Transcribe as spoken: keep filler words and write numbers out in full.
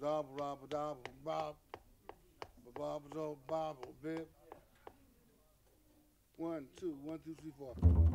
Ba ba ba ba ba ba ba. One, two, one, two, three, four.